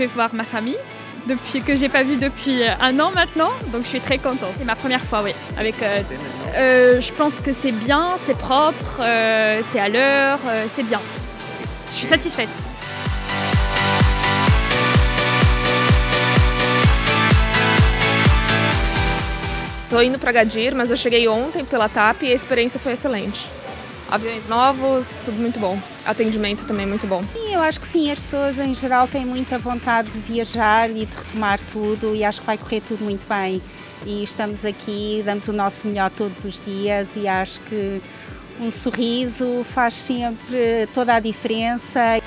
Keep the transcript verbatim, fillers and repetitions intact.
je vais voir ma famille, depuis, que je n'ai pas vu depuis un an maintenant, donc je suis très contente. C'est ma première fois, oui. Avec, euh, euh, je pense que c'est bien, c'est propre, euh, c'est à l'heure, euh, c'est bien. Je suis satisfaite. Estou indo para Gadir, mas eu cheguei ontem pela TAP e a experiência foi excelente. Aviões novos, tudo muito bom. Atendimento também muito bom. E eu acho que sim, as pessoas em geral têm muita vontade de viajar e de retomar tudo e acho que vai correr tudo muito bem. E estamos aqui, damos o nosso melhor todos os dias e acho que um sorriso faz sempre toda a diferença.